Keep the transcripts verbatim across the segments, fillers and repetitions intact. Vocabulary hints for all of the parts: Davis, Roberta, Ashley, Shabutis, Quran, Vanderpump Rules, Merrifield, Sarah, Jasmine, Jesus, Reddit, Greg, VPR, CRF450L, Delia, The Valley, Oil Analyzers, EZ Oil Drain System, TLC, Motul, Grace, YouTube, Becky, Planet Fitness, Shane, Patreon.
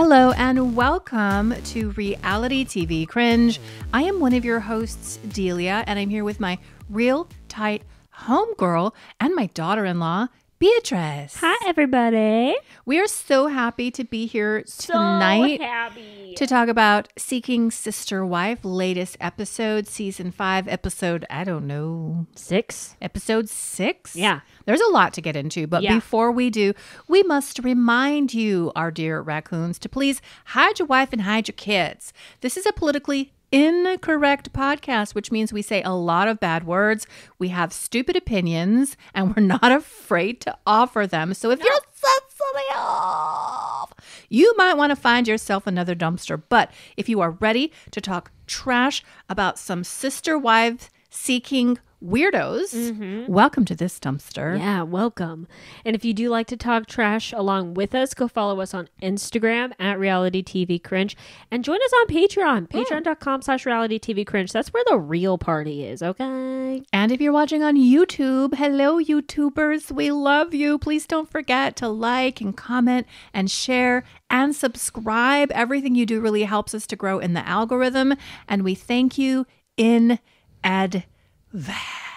Hello and welcome to Reality T V Cringe. I am one of your hosts, Delia, and I'm here with my real tight homegirl and my daughter-in-law, Beatrice. Hi, everybody. We are so happy to be here tonight so happy. to talk about Seeking Sister Wife, latest episode, season five, episode, I don't know. Six? Episode six? Yeah. There's a lot to get into, but yeah. Before we do, we must remind you, our dear raccoons, to please hide your wife and hide your kids. This is a politically incorrect podcast, which means we say a lot of bad words, we have stupid opinions, and we're not afraid to offer them. So if no. you're something off, you might want to find yourself another dumpster. But if you are ready to talk trash about some sister wives seeking weirdos, mm-hmm. welcome to this dumpster. Yeah, welcome. And if you do like to talk trash along with us, go follow us on Instagram at Reality T V Cringe and join us on Patreon, mm. patreon.com slash Reality TV Cringe. That's where the real party is, okay? And if you're watching on YouTube, hello, YouTubers. We love you. Please don't forget to like and comment and share and subscribe. Everything you do really helps us to grow in the algorithm. And we thank you in advance.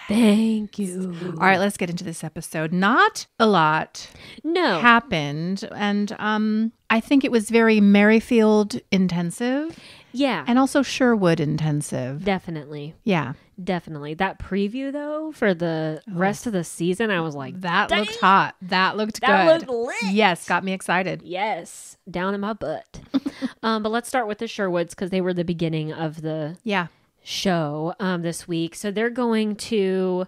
Thank you. All right, let's get into this episode. Not a lot no. happened. And um, I think it was very Merrifield intensive. Yeah. And also Sherwood intensive. Definitely. Yeah. Definitely. That preview, though, for the oh. rest of the season, I was like, that dang. Looked hot. That looked that good. That looked lit. Yes. Got me excited. Yes. Down in my butt. um, but let's start with the Sherwoods because they were the beginning of the... Yeah. show um this week. So they're going to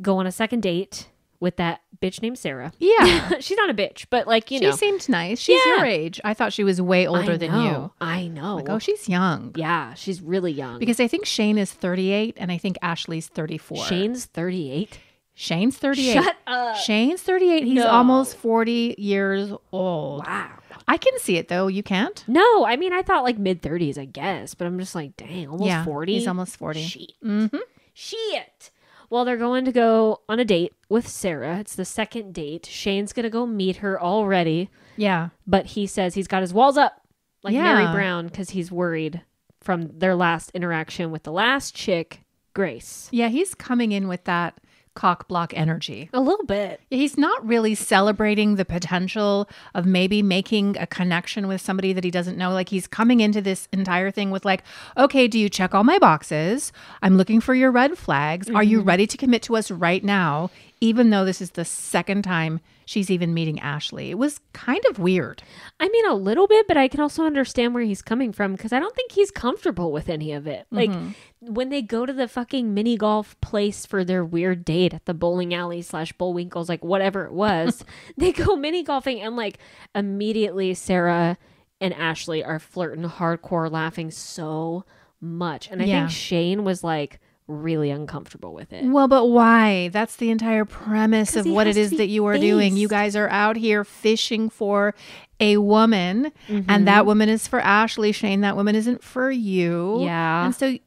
go on a second date with that bitch named Sarah. Yeah. She's not a bitch, but like, you she know. She seemed nice. She's yeah. your age. I thought she was way older I than know. you. I know. Like, oh, she's young. Yeah, she's really young. Because I think Shane is thirty-eight and I think Ashley's thirty-four. Shane's thirty-eight? Shane's thirty-eight. Shut up. Shane's thirty-eight. He's no. almost forty years old. Wow. I can see it, though. You can't? No. I mean, I thought like mid-thirties, I guess. But I'm just like, dang, almost yeah, forty? He's almost forty. Shit. Mm-hmm. Shit. Well, they're going to go on a date with Sarah. It's the second date. Shane's going to go meet her already. Yeah. But he says he's got his walls up like yeah. Mary Brown because he's worried from their last interaction with the last chick, Grace. Yeah, he's coming in with that cock block energy a little bit. He's not really celebrating the potential of maybe making a connection with somebody that he doesn't know. Like, he's coming into this entire thing with like, okay, do you check all my boxes? I'm looking for your red flags. Mm-hmm. Are you ready to commit to us right now? Even though this is the second time she's even meeting Ashley. It was kind of weird. I mean, a little bit, but I can also understand where he's coming from because I don't think he's comfortable with any of it. Like, mm-hmm. when they go to the fucking mini golf place for their weird date at the bowling alley slash Bullwinkles, like whatever it was, they go mini golfing and like immediately Sarah and Ashley are flirting hardcore, laughing so much. And I yeah. think Shane was like, really uncomfortable with it. Well, but why? That's the entire premise of what it is that you are based. doing. You guys are out here fishing for a woman, mm-hmm. and that woman is for Ashley. Shane, that woman isn't for you. Yeah. And so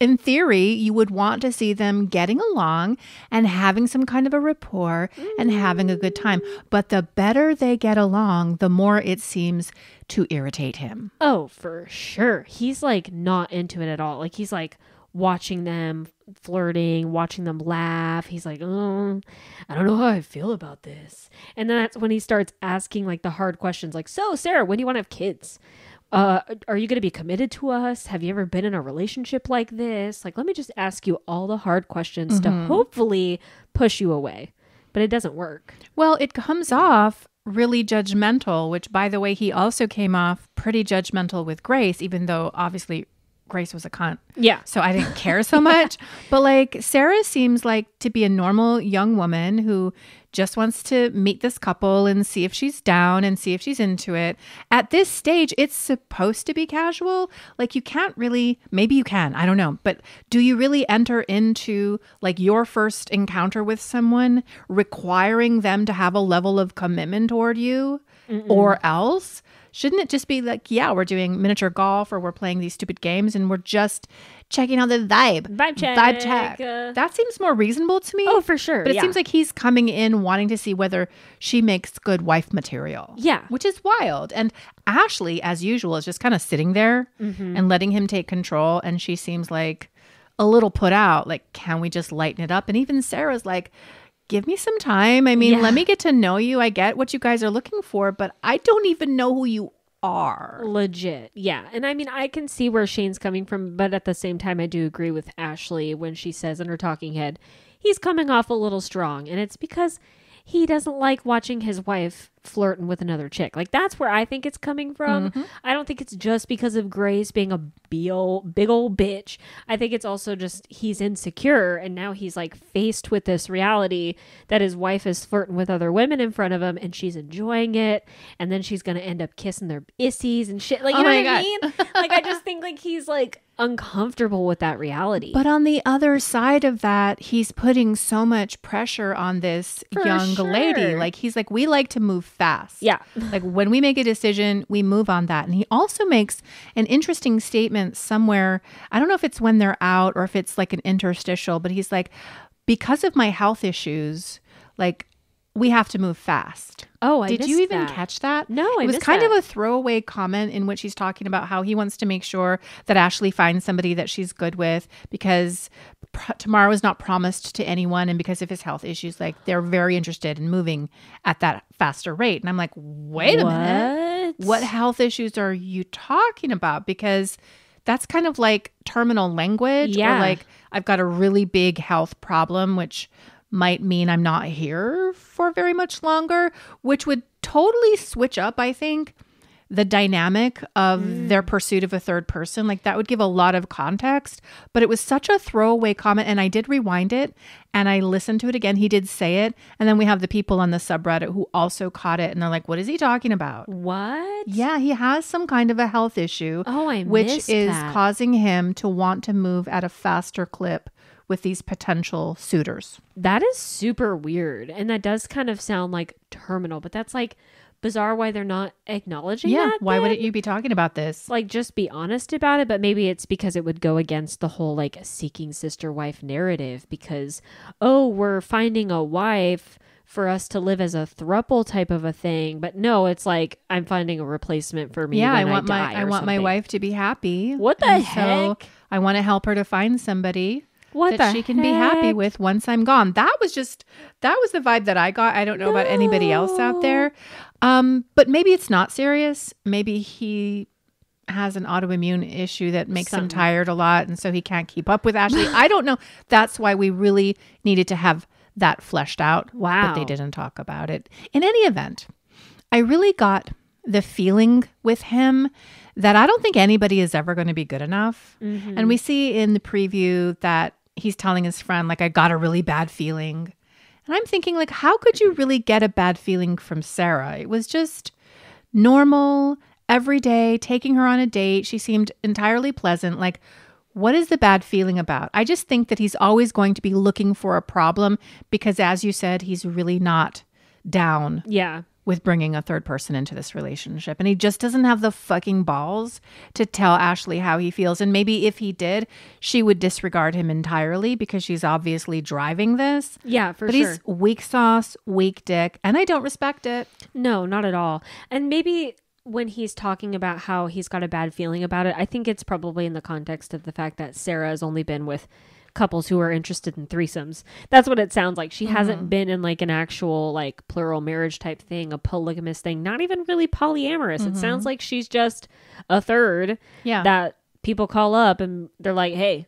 in theory, you would want to see them getting along and having some kind of a rapport mm. and having a good time. But the better they get along, the more it seems to irritate him. Oh, for sure. He's like not into it at all. Like he's like, watching them flirting, watching them laugh. He's like, oh, I don't know how I feel about this. And then that's when he starts asking like the hard questions like, so Sarah, when do you want to have kids? Uh, are you going to be committed to us? Have you ever been in a relationship like this? Like, let me just ask you all the hard questions mm-hmm. to hopefully push you away. But it doesn't work. Well, it comes off really judgmental, which by the way, he also came off pretty judgmental with Grace, even though obviously Grace was a cunt. Yeah. So I didn't care so much. yeah. But like Sarah seems like to be a normal young woman who just wants to meet this couple and see if she's down and see if she's into it. At this stage, it's supposed to be casual. Like you can't really, maybe you can, I don't know. But do you really enter into like your first encounter with someone requiring them to have a level of commitment toward you Mm-mm. or else? Shouldn't it just be like, yeah, we're doing miniature golf or we're playing these stupid games and we're just checking out the vibe. Vibe check. Vibe check. Uh, that seems more reasonable to me. Oh, for sure. But it yeah. seems like he's coming in wanting to see whether she makes good wife material. Yeah. Which is wild. And Ashley, as usual, is just kind of sitting there mm-hmm. and letting him take control. And she seems like a little put out. Like, can we just lighten it up? And even Sarah's like, give me some time. I mean, yeah. let me get to know you. I get what you guys are looking for, but I don't even know who you are. are legit yeah and I mean, I can see where Shane's coming from, but at the same time I do agree with Ashley when she says in her talking head he's coming off a little strong, and it's because he doesn't like watching his wife flirting with another chick. Like, that's where I think it's coming from. Mm-hmm. I don't think it's just because of Grace being a big old, big old bitch. I think it's also just he's insecure, and now he's like faced with this reality that his wife is flirting with other women in front of him, and she's enjoying it, and then she's gonna end up kissing their issies and shit. Like, you oh know what God. I mean? Like, I just think like he's like uncomfortable with that reality. But on the other side of that, he's putting so much pressure on this For young sure. lady. Like, he's like, we like to move fast. Yeah. Like, when we make a decision, we move on that. And he also makes an interesting statement somewhere. I don't know if it's when they're out or if it's like an interstitial, but he's like, because of my health issues, like, we have to move fast. Oh, I did you even that. catch that? No, I it was kind that. of a throwaway comment in which he's talking about how he wants to make sure that Ashley finds somebody that she's good with, because pr- tomorrow is not promised to anyone, and because of his health issues, like, they're very interested in moving at that faster rate. And I'm like, wait what? a minute, what health issues are you talking about? Because that's kind of like terminal language, yeah. or like, I've got a really big health problem, which might mean I'm not here for very much longer, which would totally switch up, I think, the dynamic of mm. their pursuit of a third person. Like, that would give a lot of context, but it was such a throwaway comment. And I did rewind it and I listened to it again. He did say it. And then we have the people on the subreddit who also caught it. And they're like, what is he talking about? What? Yeah, he has some kind of a health issue, oh, I which is that. causing him to want to move at a faster clip with these potential suitors. That is super weird. And that does kind of sound like terminal, but that's like bizarre why they're not acknowledging yeah, that. Yeah, why then. wouldn't you be talking about this? Like, just be honest about it, but maybe it's because it would go against the whole like Seeking Sister Wife narrative, because, oh, we're finding a wife for us to live as a throuple type of a thing. But no, it's like, I'm finding a replacement for me yeah, when I, want I die my, I want something. my wife to be happy. What the and heck? So I want to help her to find somebody What that she can heck? be happy with once I'm gone. That was just, that was the vibe that I got. I don't know no. about anybody else out there. Um, but maybe it's not serious. Maybe he has an autoimmune issue that makes Something. him tired a lot. And so he can't keep up with Ashley. I don't know. That's why we really needed to have that fleshed out. Wow. But they didn't talk about it. In any event, I really got the feeling with him that I don't think anybody is ever going to be good enough. Mm-hmm. And we see in the preview that he's telling his friend, like, I got a really bad feeling. And I'm thinking, like, how could you really get a bad feeling from Sarah? It was just normal, everyday, taking her on a date. She seemed entirely pleasant. Like, what is the bad feeling about? I just think that he's always going to be looking for a problem because, as you said, he's really not down. Yeah. With bringing a third person into this relationship. And he just doesn't have the fucking balls to tell Ashley how he feels. And maybe if he did, she would disregard him entirely because she's obviously driving this. Yeah, for but sure. But he's weak sauce, weak dick, and I don't respect it. No, not at all. And maybe when he's talking about how he's got a bad feeling about it, I think it's probably in the context of the fact that Sarah has only been with couples who are interested in threesomes. That's what it sounds like. She mm-hmm. hasn't been in like an actual like plural marriage type thing, a polygamous thing, not even really polyamorous. Mm-hmm. It sounds like she's just a third yeah. that people call up and they're like, hey,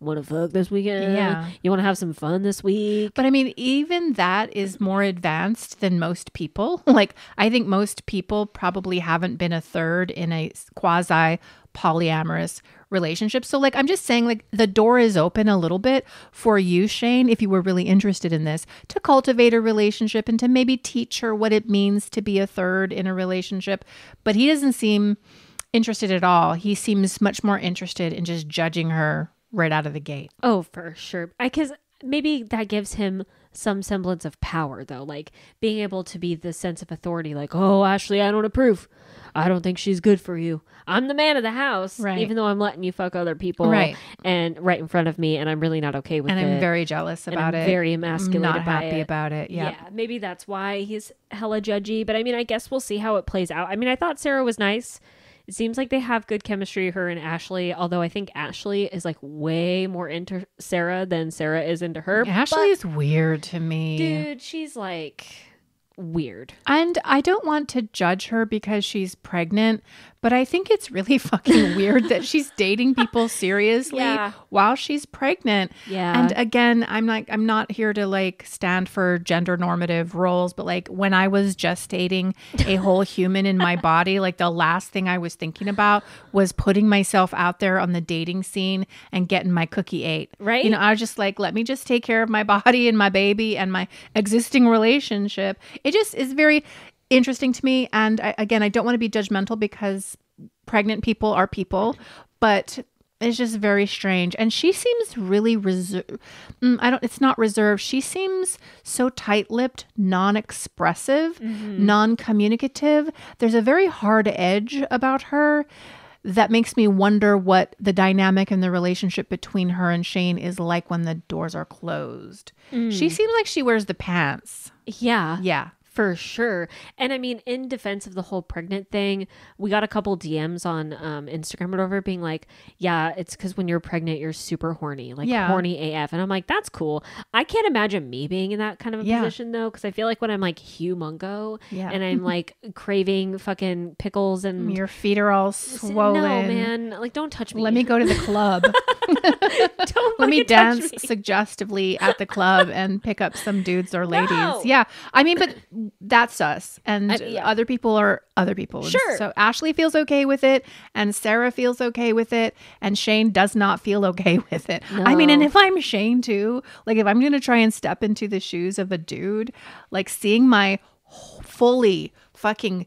want to fuck this weekend? Yeah. You want to have some fun this week? But I mean, even that is more advanced than most people. Like, I think most people probably haven't been a third in a quasi polyamorous relationship. So like, I'm just saying, like, the door is open a little bit for you, Shane, if you were really interested in this, to cultivate a relationship and to maybe teach her what it means to be a third in a relationship. But he doesn't seem interested at all. He seems much more interested in just judging her right out of the gate. Oh, for sure. I, 'cause maybe that gives him some semblance of power, though, like being able to be the sense of authority, like, oh, Ashley, I don't approve. I don't think she's good for you. I'm the man of the house, right. even though I'm letting you fuck other people right. and right in front of me, and I'm really not okay with and it. And I'm very jealous about and I'm it. Very emasculated not by happy it. About it. Yep. Yeah. Maybe that's why he's hella judgy, but I mean, I guess we'll see how it plays out. I mean, I thought Sarah was nice. It seems like they have good chemistry, her and Ashley, although I think Ashley is like way more into Sarah than Sarah is into her. Ashley but, is weird to me. Dude, she's like weird. And I don't want to judge her because she's pregnant, but I think it's really fucking weird that she's dating people seriously yeah. while she's pregnant. Yeah. And again, I'm like, I'm not here to like stand for gender normative roles, but like when I was gestating a whole human in my body, like the last thing I was thinking about was putting myself out there on the dating scene and getting my cookie ate. Right. You know, I was just like, let me just take care of my body and my baby and my existing relationship. It just is very interesting to me. And I, again, I don't want to be judgmental because pregnant people are people, but it's just very strange. And she seems really reserved. Mm, I don't, it's not reserved. She seems so tight-lipped, non-expressive, mm-hmm. non-communicative. There's a very hard edge about her that makes me wonder what the dynamic and the relationship between her and Shane is like when the doors are closed. Mm. She seems like she wears the pants. Yeah. Yeah. For sure. And I mean, in defense of the whole pregnant thing, we got a couple D Ms on um, Instagram or whatever being like, yeah, it's because when you're pregnant, you're super horny, like yeah. horny A F. And I'm like, that's cool. I can't imagine me being in that kind of a yeah. position though, because I feel like when I'm like humongo yeah. and I'm like craving fucking pickles and your feet are all swollen. No, man. Like, don't touch me. Let me go to the club. Don't Let me dance me. suggestively at the club and pick up some dudes or ladies. No. Yeah. I mean, but that's us and uh, yeah. other people are other people. Sure. So Ashley feels okay with it and Sarah feels okay with it and Shane does not feel okay with it. No. I mean, and if I'm Shane too, like if I'm going to try and step into the shoes of a dude, like seeing my fully fucking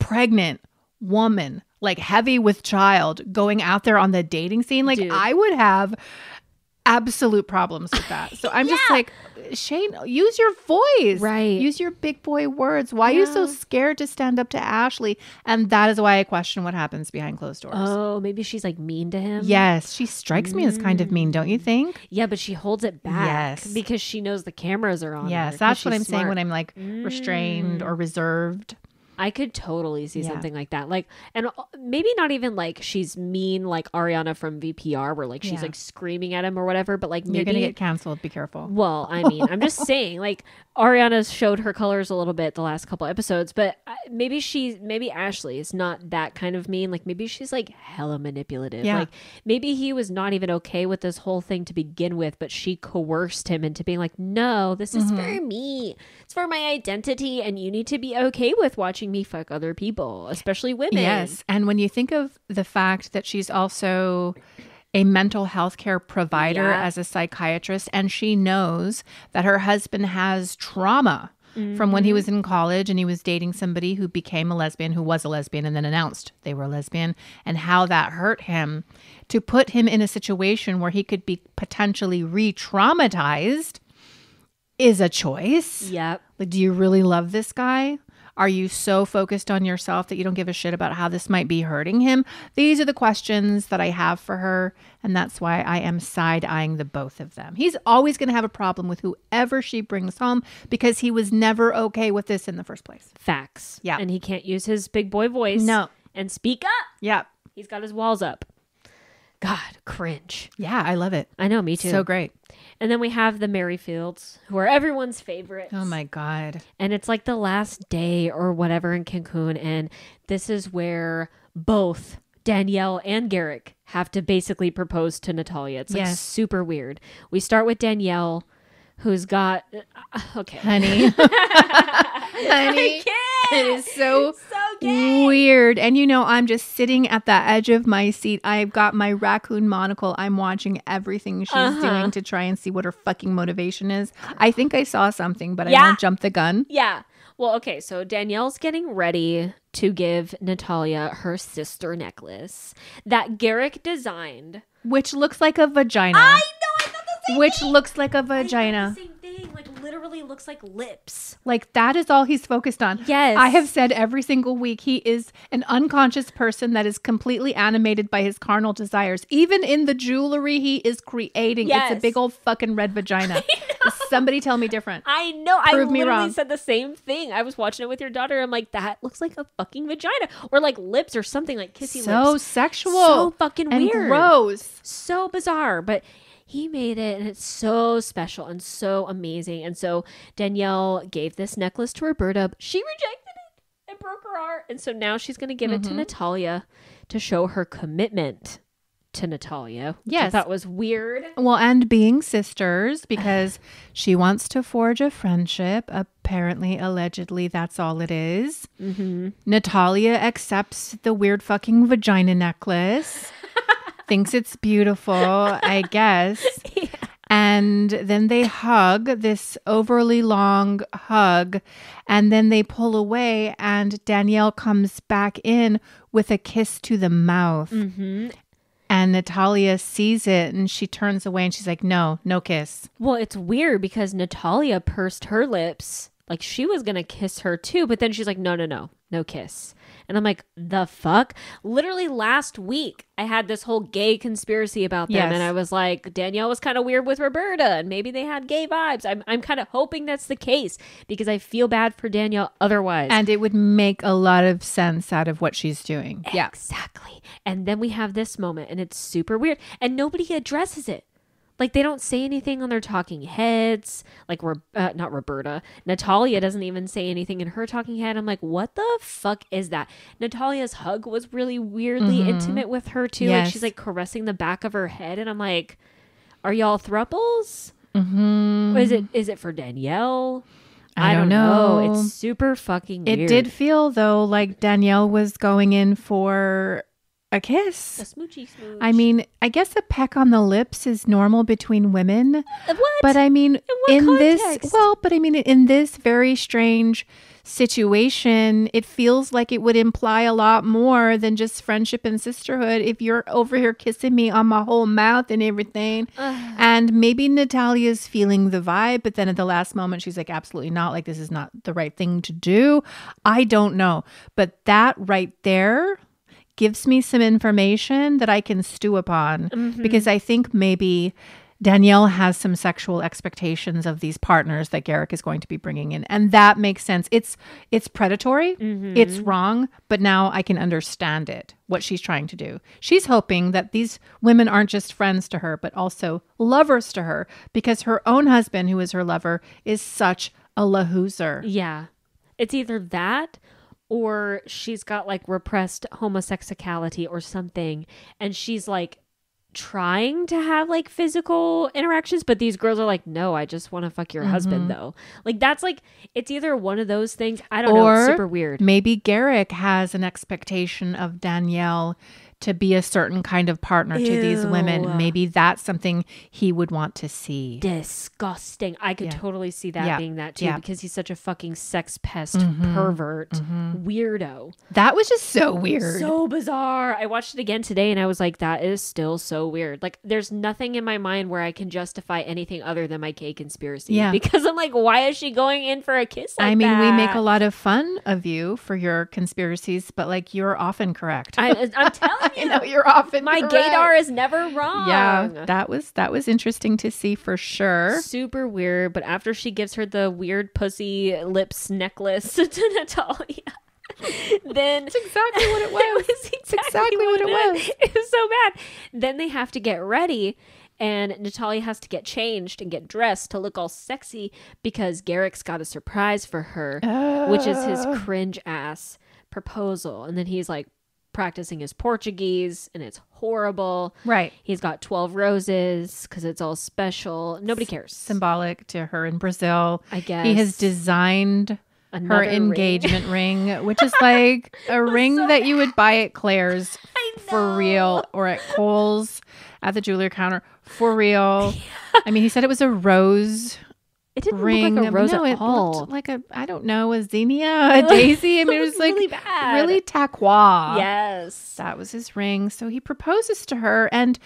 pregnant woman, like heavy with child going out there on the dating scene, like dude. I would have absolute problems with that. So I'm yeah. just like, Shane, use your voice. Right. Use your big boy words. Why yeah. are you so scared to stand up to Ashley? And that is why I question what happens behind closed doors. Oh, maybe she's like mean to him. Yes. She strikes mm. me as kind of mean, don't you think? Yeah, but she holds it back. Yes. Because she knows the cameras are on. Yes, her, that's what I'm smart. saying when I'm like mm. restrained or reserved. I could totally see yeah. something like that. Like, and maybe not even like she's mean, like Ariana from V P R, where like she's yeah. like screaming at him or whatever, but like maybe you're going to get canceled. Be careful. Well, I mean, I'm just saying, like, Ariana's showed her colors a little bit the last couple episodes, but maybe she, maybe Ashley is not that kind of mean. Like, maybe she's like hella manipulative. Yeah. Like, maybe he was not even okay with this whole thing to begin with, but she coerced him into being like, no, this is mm-hmm. for me. It's for my identity, and you need to be okay with watching me fuck other people, especially women. Yes. And when you think of the fact that she's also a mental health care provider yeah. as a psychiatrist, and she knows that her husband has trauma mm-hmm. from when he was in college and he was dating somebody who became a lesbian, who was a lesbian and then announced they were a lesbian, and how that hurt him, to put him in a situation where he could be potentially re-traumatized is a choice. Yep. Like, do you really love this guy? Are you so focused on yourself that you don't give a shit about how this might be hurting him? These are the questions that I have for her. And that's why I am side-eyeing the both of them. He's always going to have a problem with whoever she brings home because he was never okay with this in the first place. Facts. Yeah. And he can't use his big boy voice. No. And speak up. Yeah. He's got his walls up. God, cringe. Yeah, I love it. I know, me too. So great. And then we have the Merrifields, who are everyone's favorites. Oh my God. And it's like the last day or whatever in Cancun. And this is where both Danielle and Garrick have to basically propose to Natalia. It's like yes. super weird. We start with Danielle, who's got, okay. Honey. Honey. It is so, so weird. And you know, I'm just sitting at the edge of my seat. I've got my raccoon monocle. I'm watching everything she's uh-huh. doing to try and see what her fucking motivation is. I think I saw something, but yeah. I won't jump the gun. Yeah. Well, okay. So Danielle's getting ready to give Natalia her sister necklace that Garrick designed. Which looks like a vagina. I know. I thought the same Which thing. Which looks like a vagina. I thought the same thing. Like literally. literally looks like lips. Like, that is all he's focused on. Yes. I have said every single week he is an unconscious person that is completely animated by his carnal desires. Even in the jewelry he is creating, yes. It's a big old fucking red vagina. Somebody tell me different. I know. Prove I me literally wrong. Said the same thing. I was watching it with your daughter. I'm like, that looks like a fucking vagina or like lips or something, like kissy so lips. So sexual. So fucking and weird. Gross. So bizarre. But he made it, and it's so special and so amazing. And so Danielle gave this necklace to Roberta. She rejected it and broke her heart. And so now she's going to give mm-hmm. it to Natalia to show her commitment to Natalia. Yes. I thought was weird. Well, and being sisters, because she wants to forge a friendship. Apparently, allegedly, that's all it is. Mm-hmm. Natalia accepts the weird fucking vagina necklace. Thinks it's beautiful, I guess. Yeah. And then they hug, this overly long hug, and then they pull away, and Danielle comes back in with a kiss to the mouth. Mm-hmm. And Natalia sees it, and she turns away, and she's like, no, no kiss. Well, it's weird because Natalia pursed her lips like she was going to kiss her too, but then she's like, no, no, no, no kiss. And I'm like, the fuck? Literally last week, I had this whole gay conspiracy about them. Yes. And I was like, Danielle was kind of weird with Roberta. And maybe they had gay vibes. I'm I'm kind of hoping that's the case. Because I feel bad for Danielle otherwise. And it would make a lot of sense out of what she's doing. Yeah. Exactly. And then we have this moment. And it's super weird. And nobody addresses it. Like, they don't say anything on their talking heads. Like, uh, not Roberta. Natalia doesn't even say anything in her talking head. I'm like, what the fuck is that? Natalia's hug was really weirdly mm-hmm. intimate with her, too. Yes. Like, she's, like, caressing the back of her head. And I'm like, are y'all throuples? Mm-hmm. Is it is it for Danielle? I, I don't know. know. It's super fucking weird. It did feel, though, like Danielle was going in for a kiss. A smoochy smooch. I mean, I guess a peck on the lips is normal between women. What? But I mean, in, what in this, well, but I mean, in this very strange situation, it feels like it would imply a lot more than just friendship and sisterhood. If you're over here kissing me on my whole mouth and everything, uh, and maybe Natalia's feeling the vibe, but then at the last moment, she's like, absolutely not. Like, this is not the right thing to do. I don't know. But that right there gives me some information that I can stew upon mm-hmm. because I think maybe Danielle has some sexual expectations of these partners that Garrick is going to be bringing in. And that makes sense. It's it's predatory. Mm-hmm. It's wrong. But now I can understand it, what she's trying to do. She's hoping that these women aren't just friends to her, but also lovers to her, because her own husband, who is her lover, is such a lahooser. Yeah. It's either that, or she's got like repressed homosexuality or something. And she's like trying to have like physical interactions. But these girls are like, no, I just want to fuck your mm-hmm. husband though. Like, that's like, it's either one of those things. I don't or know. It's super weird. Maybe Garrick has an expectation of Danielle to be a certain kind of partner Ew. To these women. Maybe that's something he would want to see. Disgusting. I could yeah. totally see that yeah. being that too yeah. because he's such a fucking sex pest, mm-hmm. pervert, mm-hmm. weirdo. That was just so weird. So bizarre. I watched it again today and I was like, that is still so weird. Like, there's nothing in my mind where I can justify anything other than my gay conspiracy. Yeah. Because I'm like, why is she going in for a kiss like that? I mean, that? we make a lot of fun of you for your conspiracies, but like, you're often correct. I, I'm telling you. You know, you're often my correct. Gaydar is never wrong. Yeah, that was that was interesting to see for sure. Super weird. But after she gives her the weird pussy lips necklace to Natalia, then that's exactly what it was. It was exactly, exactly what, what it was. It was so bad. Then they have to get ready. And Natalia has to get changed and get dressed to look all sexy because Garrick's got a surprise for her, oh. which is his cringe ass proposal. And then he's like, practicing his Portuguese, and it's horrible. Right. He's got twelve roses because it's all special. Nobody cares. Symbolic to her in Brazil, I guess. He has designed Another her ring. engagement ring, which is like a ring so that you would buy at Claire's for real, or at Kohl's at the jewelry counter for real. Yeah. I mean, he said it was a rose. It didn't ring. look like a rose no, at it all. Looked like a, I don't know, a zinnia, a daisy. I mean, it was like really bad. Really taqua. Yes. That was his ring. So he proposes to her. And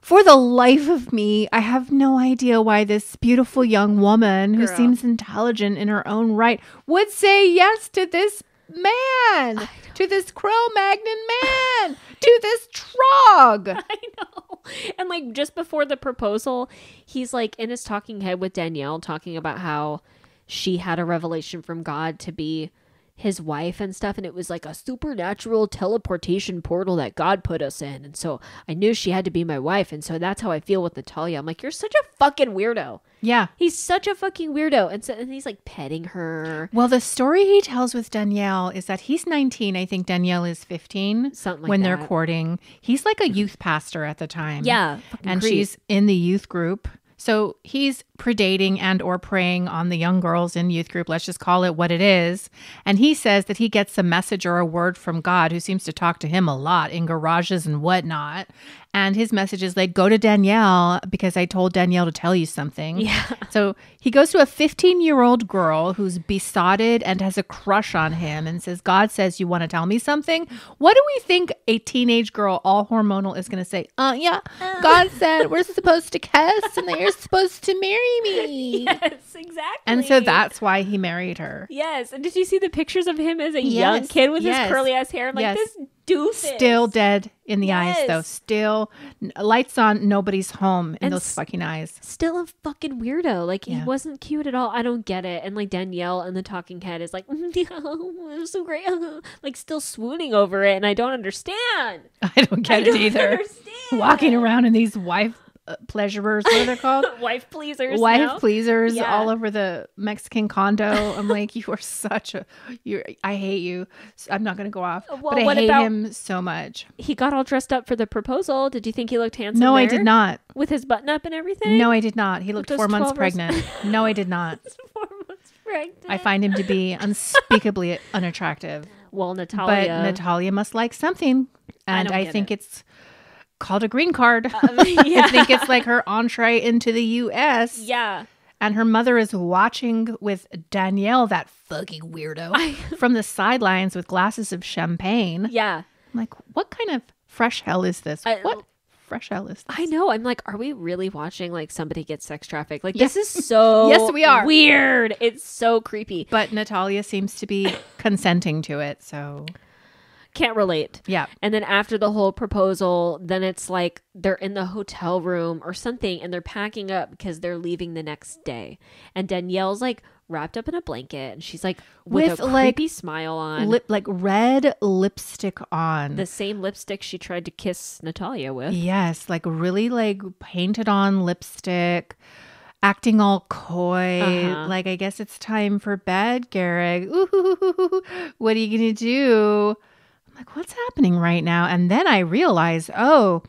For the life of me, I have no idea why this beautiful young woman Girl. who seems intelligent in her own right would say yes to this man, to this Cro-Magnon man, to this trog. I know. And like just before the proposal, he's like in his talking head with Danielle talking about how she had a revelation from God to be his wife and stuff, and it was like a supernatural teleportation portal that God put us in, and so I knew she had to be my wife, and so that's how I feel with Natalia. I'm like, you're such a fucking weirdo. Yeah, he's such a fucking weirdo. And so and he's like petting her. Well, the story he tells with Danielle is that he's nineteen, I think Danielle is fifteen, something like when that. They're courting. He's like a youth pastor at the time. Yeah, and creep. She's in the youth group. So he's predating and or preying on the young girls in youth group. Let's just call it what it is. And he says that he gets a message or a word from God, who seems to talk to him a lot in garages and whatnot. And his message is like, go to Danielle because I told Danielle to tell you something. Yeah. So he goes to a fifteen-year-old girl who's besotted and has a crush on him and says, God says you want to tell me something? What do we think a teenage girl, all hormonal, is going to say? Uh, yeah, God said we're supposed to kiss and that you're supposed to marry me. Yes, exactly. And so that's why he married her. Yes. And did you see the pictures of him as a yes. young kid with yes. his curly ass hair? I'm like, yes. this doofus. Still dead in the yes. eyes, though. Still lights on, nobody's home in and those fucking eyes. Still a fucking weirdo. Like, yeah. he wasn't cute at all. I don't get it. And like Danielle and the talking head is like, oh, it was so great. Like still swooning over it. And I don't understand. I don't get I it don't either. Understand. Walking around in these wife pleasurers, what are they called? Wife pleasers. Wife now? pleasers yeah. all over the Mexican condo. I'm like, you are such a, you. I hate you. I'm not going to go off. Well, but I hate about, him so much. He got all dressed up for the proposal. Did you think he looked handsome? No, there? I did not. With his button up and everything? No, I did not. He looked four months pregnant. No, I did not. four months pregnant. I find him to be unspeakably unattractive. Well, Natalia. But Natalia must like something. And I, I think it. it's... called a green card. Um, yeah. I think it's like her entree into the U S Yeah. And her mother is watching with Danielle, that fucking weirdo, I... from the sidelines with glasses of champagne. Yeah. I'm like, what kind of fresh hell is this? I... What fresh hell is this? I know. I'm like, are we really watching like somebody get sex trafficked? Like, yes. this is so yes, we are. Weird. It's so creepy. But Natalia seems to be consenting to it, so... Can't relate. Yeah. And then after the whole proposal, then it's like they're in the hotel room or something and they're packing up because they're leaving the next day. And Danielle's like wrapped up in a blanket and she's like with, with a creepy like, smile on. Lip, like red lipstick on. The same lipstick she tried to kiss Natalia with. Yes. Like really like painted on lipstick. Acting all coy, uh-huh. like I guess it's time for bed, Garrick. Ooh, what are you going to do? Like, what's happening right now? And then I realize, oh,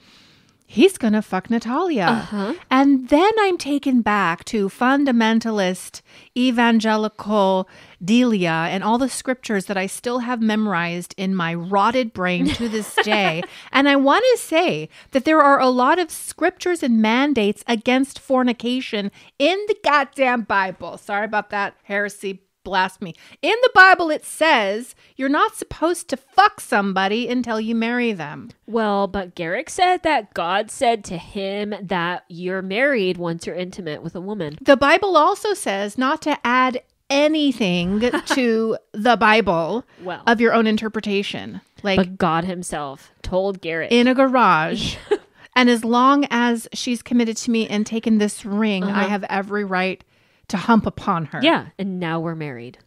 he's going to fuck Natalia. Uh-huh. And then I'm taken back to fundamentalist, evangelical Delia and all the scriptures that I still have memorized in my rotted brain to this day. And I want to say that there are a lot of scriptures and mandates against fornication in the goddamn Bible. Sorry about that heresy. Blasphemy. In the Bible, it says you're not supposed to fuck somebody until you marry them. Well, but Garrick said that God said to him that you're married once you're intimate with a woman. The Bible also says not to add anything to the Bible well, of your own interpretation. Like, but God himself told Garrick. In a garage. And as long as she's committed to me and taken this ring, uh-huh. I have every right to hump upon her. Yeah. And now we're married.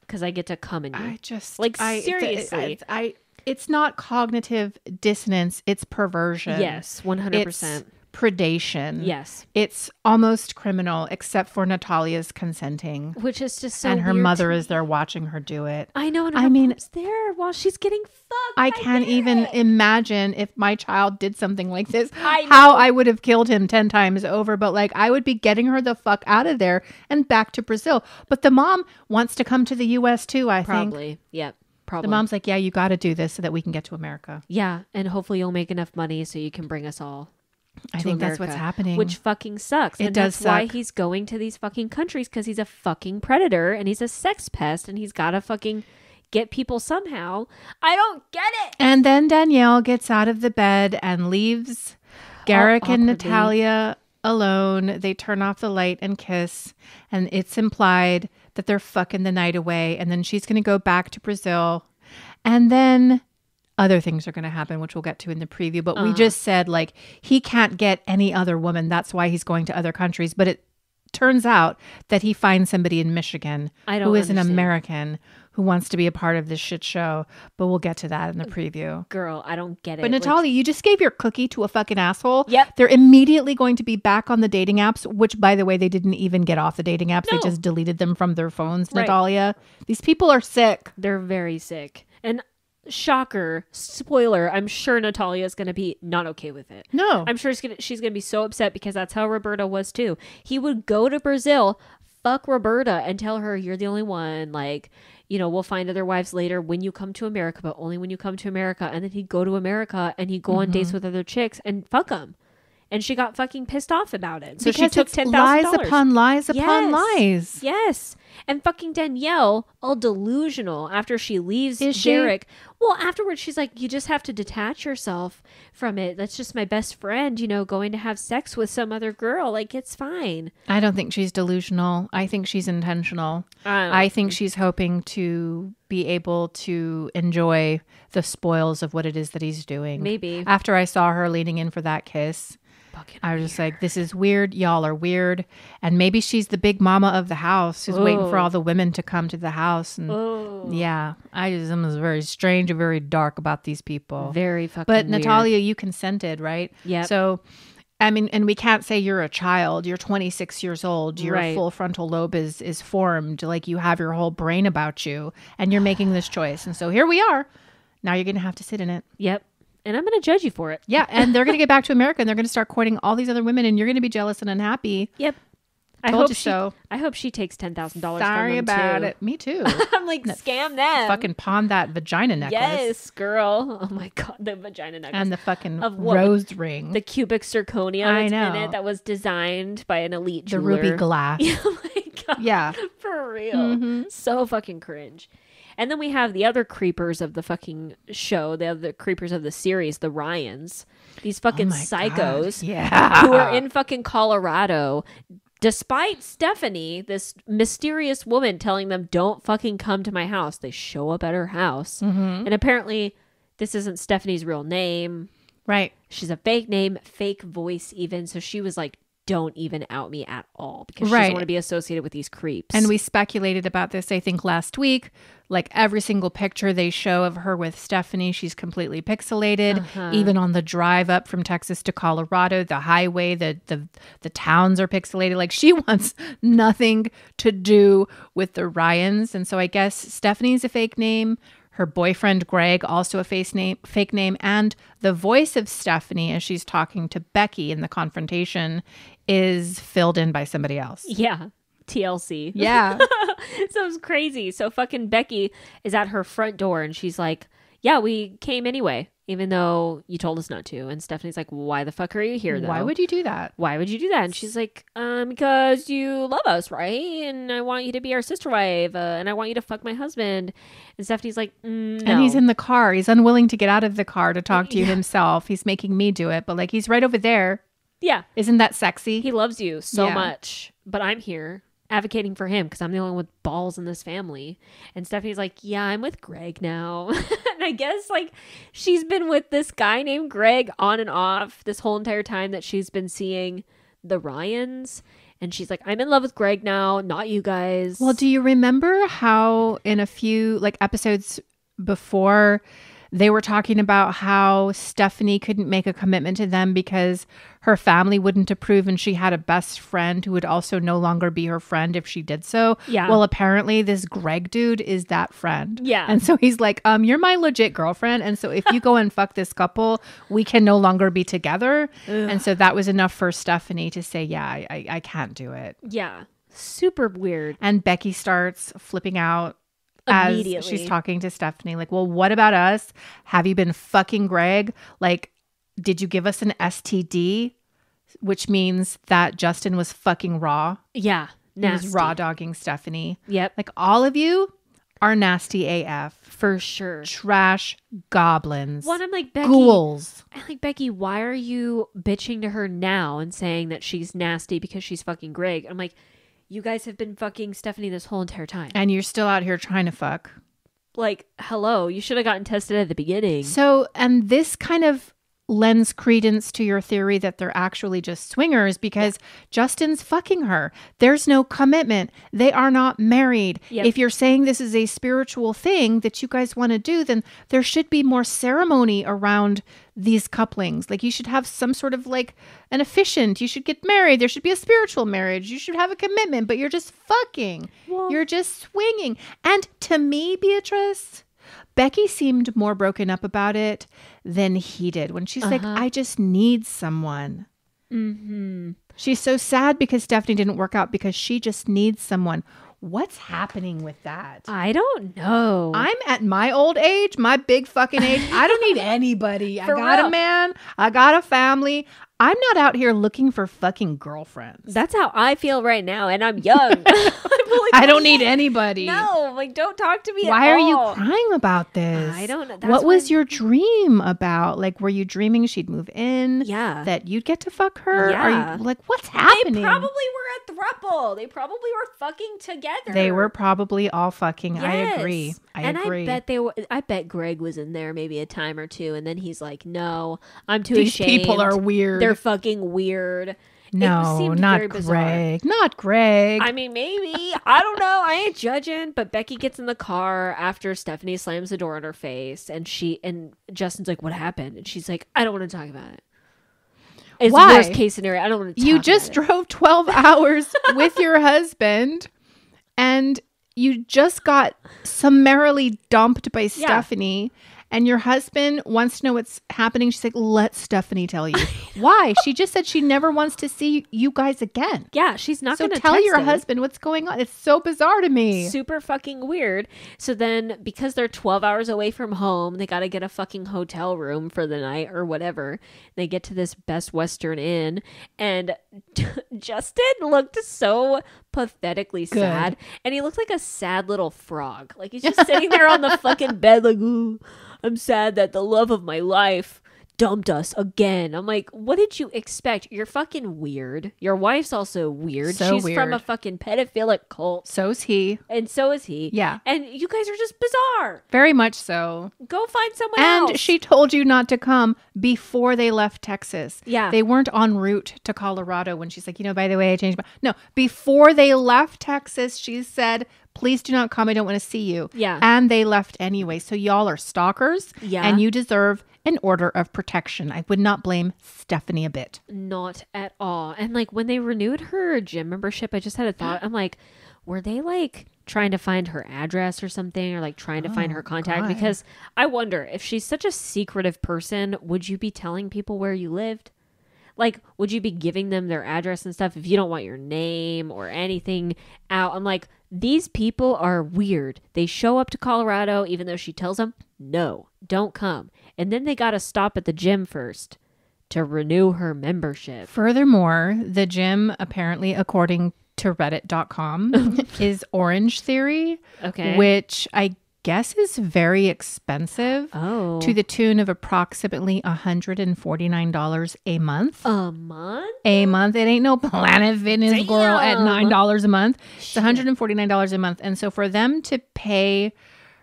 Because I get to come in you. I just... Like, I, seriously. Th- I, I, it's not cognitive dissonance. It's perversion. Yes. one hundred percent. It's predation. Yes. It's almost criminal, except for Natalia's consenting. Which is just so And her mother is there watching her do it. I know. And her I mean, mom's there while she's getting fucked. I can't even imagine if my child did something like this, I how I would have killed him ten times over. But like, I would be getting her the fuck out of there and back to Brazil. But the mom wants to come to the U S too, I Probably. think. Probably. Yep. Problem. The mom's like, yeah, you got to do this so that we can get to America. Yeah. And hopefully you'll make enough money so you can bring us all. I think America, that's what's happening, which fucking sucks. It and does that's suck. Why he's going to these fucking countries, because he's a fucking predator and he's a sex pest and he's gotta fucking get people somehow. I don't get it. And then Danielle gets out of the bed and leaves Garrick and Natalia alone. They turn off the light and kiss, and it's implied that they're fucking the night away, and then she's going to go back to Brazil, and then other things are going to happen, which we'll get to in the preview. But uh-huh. we just said, like, he can't get any other woman. That's why he's going to other countries. But it turns out that he finds somebody in Michigan I don't who is understand. an American who wants to be a part of this shit show. But we'll get to that in the preview. Girl, I don't get it. But Natalia, like, you just gave your cookie to a fucking asshole. Yep. They're immediately going to be back on the dating apps, which, by the way, they didn't even get off the dating apps. No. They just deleted them from their phones, right. Natalia. These people are sick. They're very sick. And shocker, spoiler, I'm sure Natalia is going to be not okay with it. No. I'm sure she's going she's going to be so upset, because that's how Roberta was too. He would go to Brazil, fuck Roberta, and tell her, you're the only one. Like, you know, we'll find other wives later when you come to America, but only when you come to America. And then he'd go to America and he'd go mm-hmm. on dates with other chicks and fuck them. And she got fucking pissed off about it. So because she took ten thousand dollars. Lies upon lies upon yes. lies. Yes. And fucking Danielle, all delusional after she leaves Is Garrick. She? Well, afterwards, she's like, you just have to detach yourself from it. That's just my best friend, you know, going to have sex with some other girl. Like, it's fine. I don't think she's delusional. I think she's intentional. Um, I think she's hoping to be able to enjoy the spoils of what it is that he's doing. Maybe. After I saw her leaning in for that kiss, I was just like, this is weird. Y'all are weird. And maybe she's the big mama of the house who's Ooh. waiting for all the women to come to the house. And Ooh. yeah, I just was very strange and very dark about these people. Very fucking But weird. Natalia, you consented, right? Yeah. So, I mean, and we can't say you're a child. You're twenty-six years old. Your right. full frontal lobe is, is formed. Like, you have your whole brain about you, and you're making this choice. And so here we are. Now you're going to have to sit in it. Yep. And I'm going to judge you for it. Yeah. And they're going to get back to America, and they're going to start courting all these other women, and you're going to be jealous and unhappy. Yep. I Told hope you she, so. I hope she takes ten thousand dollars. Sorry from about too. It. Me too. I'm like, no, scam them. Fucking pawn that vagina necklace. Yes, girl. Oh my God. The vagina necklace. And the fucking of what, rose ring. The cubic zirconia I know. in it that was designed by an elite jeweler. The ruby glass. Oh my God. Yeah. For real. Mm-hmm. So fucking cringe. And then we have the other creepers of the fucking show, the other creepers of the series, the Ryans. These fucking oh psychos yeah. who are in fucking Colorado, despite Stephanie, this mysterious woman, telling them, don't fucking come to my house. They show up at her house. Mm-hmm. And apparently this isn't Stephanie's real name. Right. She's a fake name, fake voice even. So she was like, don't even out me at all, because right. she doesn't want to be associated with these creeps. And we speculated about this, I think, last week. Like, every single picture they show of her with Stephanie, she's completely pixelated. Uh-huh. Even on the drive up from Texas to Colorado, the highway, the, the the towns are pixelated. Like, she wants nothing to do with the Ryans. And so I guess Stephanie's a fake name. Her boyfriend, Greg, also a face name, fake name. And the voice of Stephanie, as she's talking to Becky in the confrontation, is filled in by somebody else. Yeah. T L C. Yeah. So it's crazy. So fucking Becky is at her front door, and she's like, yeah, we came anyway, even though you told us not to. And Stephanie's like, why the fuck are you here, though? Why would you do that? Why would you do that? And she's like, um, because you love us, right? And I want you to be our sister wife, uh, and I want you to fuck my husband. And Stephanie's like, mm, no. And he's in the car. He's unwilling to get out of the car to talk to you yeah. himself. He's making me do it, but like, he's right over there. Yeah. Isn't that sexy? He loves you so yeah. much, but I'm here advocating for him because I'm the only one with balls in this family. And Stephanie's like, yeah, I'm with Greg now. And I guess, like, she's been with this guy named Greg on and off this whole entire time that she's been seeing the Ryans. And she's like, I'm in love with Greg now, not you guys. Well, do you remember how in a few, like, episodes before, they were talking about how Stephanie couldn't make a commitment to them because her family wouldn't approve, and she had a best friend who would also no longer be her friend if she did so? Yeah. Well, apparently this Greg dude is that friend. Yeah. And so he's like, um, you're my legit girlfriend, and so if you go and fuck this couple, we can no longer be together. Ugh. And so that was enough for Stephanie to say, yeah, I, I can't do it. Yeah. Super weird. And Becky starts flipping out as she's talking to Stephanie, like, well, what about us? Have you been fucking Greg? Like, did you give us an S T D? Which means that Justin was fucking raw. Yeah. Nasty. He was raw dogging Stephanie. Yep. Like, all of you are nasty A F. For sure. Trash goblins. Well, I'm like, Becky, ghouls. I'm like, Becky, why are you bitching to her now and saying that she's nasty because she's fucking Greg? I'm like, you guys have been fucking Stephanie this whole entire time. And you're still out here trying to fuck. Like, hello, you should have gotten tested at the beginning. So, and this kind of lends credence to your theory that they're actually just swingers, because yeah. Justin's fucking her. There's no commitment. They are not married. Yep. If you're saying this is a spiritual thing that you guys want to do, then there should be more ceremony around these couplings. Like, you should have some sort of like an officiant. You should get married. There should be a spiritual marriage. You should have a commitment, but you're just fucking. Well, you're just swinging. And to me, Beatrice, Becky seemed more broken up about it than he did. When she's uh-huh. like, I just need someone. Mm-hmm. She's so sad because Stephanie didn't work out because she just needs someone. What's happening with that? I don't know. I'm at my old age, my big fucking age. I don't need anybody. I got real. a man. I got a family. I'm not out here looking for fucking girlfriends. That's how I feel right now. And I'm young. I'm like, I don't need anybody. No, like, don't talk to me at all. Why are you crying about this? I don't know. That's what was your dream about? Like, were you dreaming she'd move in? Yeah. That you'd get to fuck her? Yeah. Are you, like, what's happening? They probably were a throuple. They probably were fucking together. They were probably all fucking. Yes. I agree. I and agree. And I bet they were. I bet Greg was in there maybe a time or two. And then he's like, no, I'm too These ashamed. These people are weird. They're They're fucking weird. No, not Greg. Not Greg. I mean, maybe. I don't know. I ain't judging. But Becky gets in the car after Stephanie slams the door in her face, and she and Justin's like, "What happened?" And she's like, "I don't want to talk about it." It's the worst case scenario. I don't want to. You just drove twelve hours with your husband, and you just got summarily dumped by Stephanie. Yeah. And your husband wants to know what's happening. She's like, let Stephanie tell you. Why? She just said she never wants to see you guys again. Yeah, she's not going to tell your husband what's going on. It's so bizarre to me. Super fucking weird. So then, because they're twelve hours away from home, they got to get a fucking hotel room for the night or whatever. They get to this Best Western Inn, and Justin looked so pathetically Good. sad, and he looked like a sad little frog. Like, he's just sitting there on the fucking bed like, ooh, I'm sad that the love of my life dumped us again. I'm like, what did you expect? You're fucking weird. Your wife's also weird. So She's weird. from a fucking pedophilic cult. So's he. And so is he. Yeah. And you guys are just bizarre. Very much so. Go find someone and else. And she told you not to come before they left Texas. Yeah. They weren't en route to Colorado when she's like, you know, by the way, I changed my... No. Before they left Texas, she said... Please do not come. I don't want to see you. Yeah. And they left anyway. So y'all are stalkers. Yeah. And you deserve an order of protection. I would not blame Stephanie a bit. Not at all. And like, when they renewed her gym membership, I just had a thought. I'm like, were they like trying to find her address or something, or like trying to oh, find her contact? God. Because I wonder, if she's such a secretive person, would you be telling people where you lived? Like, would you be giving them their address and stuff if you don't want your name or anything out? I'm like, these people are weird. They show up to Colorado, even though she tells them, no, don't come. And then they got to stop at the gym first to renew her membership. Furthermore, the gym, apparently, according to reddit dot com, is Orange Theory, okay. which I guess is very expensive, oh. to the tune of approximately one hundred forty-nine dollars a month. A month? A month. It ain't no Planet Fitness Damn. girl at nine dollars a month. It's one hundred forty-nine dollars a month. And so for them to pay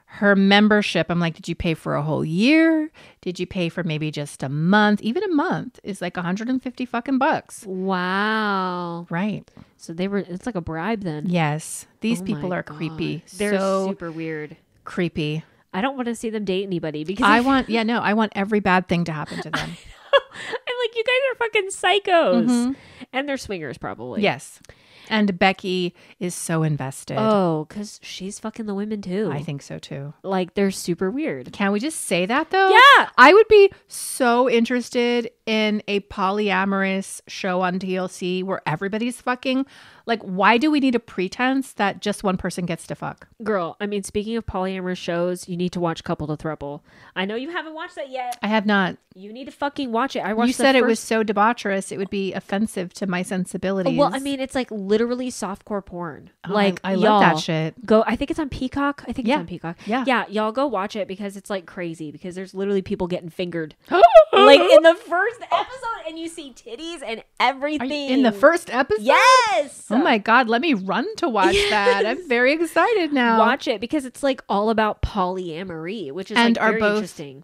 her membership, I'm like, did you pay for a whole year? Did you pay for maybe just a month? Even a month is like one hundred fifty fucking bucks. Wow. Right. So they were, it's like a bribe then. Yes. These oh people are God. creepy. They're so super weird. Creepy. I don't want to see them date anybody, because I want yeah no I want every bad thing to happen to them. I'm like, you guys are fucking psychos. Mm-hmm. And they're swingers, probably. Yes. And Becky is so invested. Oh, because she's fucking the women too. I think so too. Like, they're super weird. Can we just say that though? Yeah. I would be so interested in a polyamorous show on T L C where everybody's fucking. Like, why do we need a pretense that just one person gets to fuck? Girl, I mean, speaking of polyamorous shows, you need to watch Couple to Throuple. I know you haven't watched that yet. I have not. You need to fucking watch it. I watched. You said first... it was so debaucherous, it would be offensive to my sensibilities. Well, I mean, it's like literally softcore porn. Oh, like, I, I love that shit. Go. I think it's on Peacock. I think yeah. it's on Peacock. Yeah. Yeah. Y'all go watch it because it's like crazy, because there's literally people getting fingered. Like in the first episode, and you see titties and everything. In the first episode? Yes. Oh my God. Let me run to watch yes. that. I'm very excited now. Watch it because it's like all about polyamory, which is and like are very both, interesting.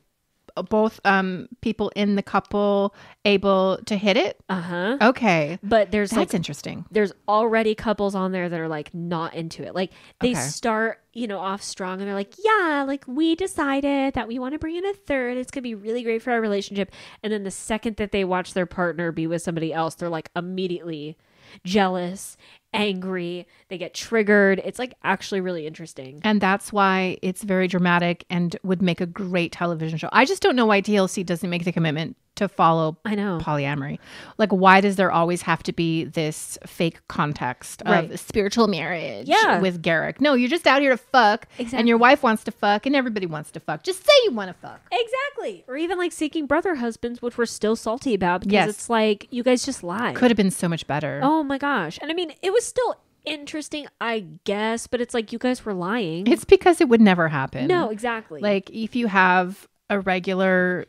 Both um people in the couple able to hit it? Uh-huh. Okay. But there's That's like, interesting. There's already couples on there that are like not into it. Like they okay. start you know, off strong and they're like, yeah, like we decided that we want to bring in a third. It's going to be really great for our relationship. And then the second that they watch their partner be with somebody else, they're like immediately jealous, angry, they get triggered. It's like actually really interesting. And that's why it's very dramatic and would make a great television show. I just don't know why T L C doesn't make the commitment to follow I know. polyamory. Like, why does there always have to be this fake context of right. spiritual marriage yeah. with Garrick? No, you're just out here to fuck exactly. and your wife wants to fuck and everybody wants to fuck. Just say you want to fuck. Exactly. Or even like Seeking Brother Husbands, which we're still salty about because yes. it's like, you guys just lied. Could have been so much better. Oh my gosh. And I mean, it was still interesting, I guess, but it's like, you guys were lying. It's because it would never happen. No, exactly. Like, if you have a regular...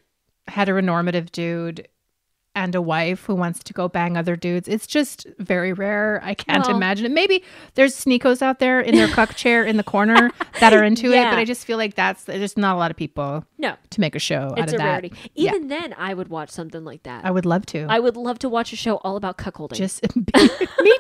heteronormative dude and a wife who wants to go bang other dudes, it's just very rare. I can't well, imagine it. Maybe there's sneakos out there in their cuck chair in the corner that are into yeah. it, but I just feel like that's there's not a lot of people no to make a show it's out of a that rarity. Even yeah. then I would watch something like that. I would love to I would love to watch a show all about cuckolding. Just be, me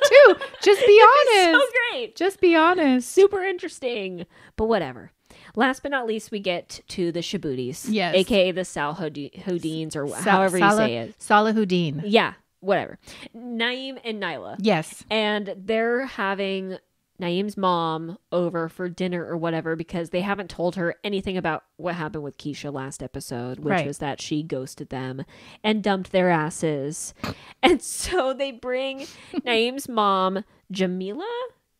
too just be honest. So great. Just be honest. Super interesting, but whatever. Last but not least, we get to the Shabutis, yes, aka the Salahuddins, or Sa however Sala you say it. Salahuddin. Yeah, whatever. Naeem and Nyla. Yes. And they're having Naeem's mom over for dinner or whatever because they haven't told her anything about what happened with Keisha last episode, which right. was that she ghosted them and dumped their asses. And so they bring Naeem's mom, Jamila.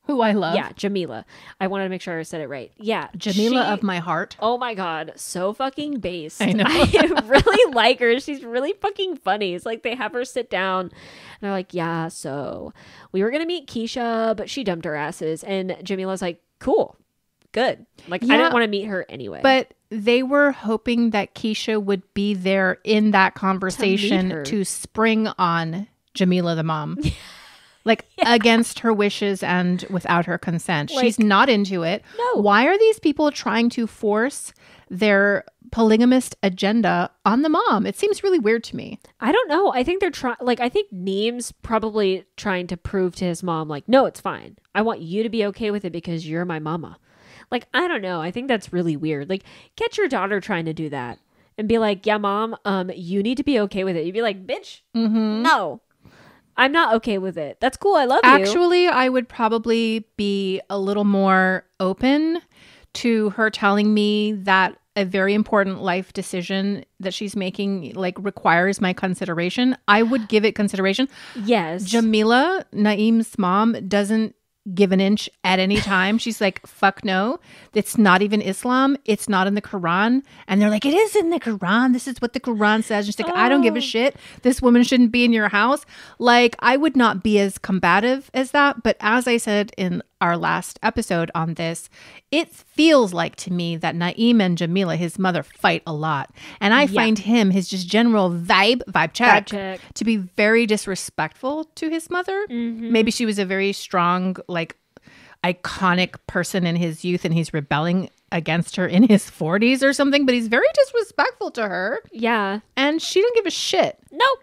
Who I love. Yeah, Jamila. I wanted to make sure I said it right. Yeah. Jamila she, of my heart. Oh my God. So fucking based. I know. I really like her. She's really fucking funny. It's like they have her sit down and they're like, yeah, so we were going to meet Keisha, but she dumped her asses. And Jamila's like, cool. Good. Like, yeah, I didn't want to meet her anyway. But they were hoping that Keisha would be there in that conversation to, to spring on Jamila, the mom. Like, yeah, against her wishes and without her consent. Like, she's not into it. No. Why are these people trying to force their polygamist agenda on the mom? It seems really weird to me. I don't know. I think they're trying, like, I think Naeem's probably trying to prove to his mom, like, no, it's fine. I want you to be okay with it because you're my mama. Like, I don't know. I think that's really weird. Like, get your daughter trying to do that and be like, yeah, mom, um, you need to be okay with it. You'd be like, bitch, mm-hmm, no. I'm not okay with it. That's cool. I love you. Actually, I would probably be a little more open to her telling me that a very important life decision that she's making, like, requires my consideration. I would give it consideration. Yes. Jamila, Naeem's mom, doesn't give an inch at any time. She's like, fuck no, it's not even Islam, it's not in the Quran. And they're like, it is in the Quran, this is what the Quran says. And she's like, oh, I don't give a shit, this woman shouldn't be in your house. Like, I would not be as combative as that, but as I said in our last episode on this, it feels like to me that Naeem and Jamila, his mother, fight a lot. And I yeah. find him, his just general vibe, vibe check, vibe check, to be very disrespectful to his mother. Mm-hmm. Maybe she was a very strong, like, iconic person in his youth and he's rebelling against her in his forties or something, but he's very disrespectful to her. Yeah. And she didn't give a shit. Nope.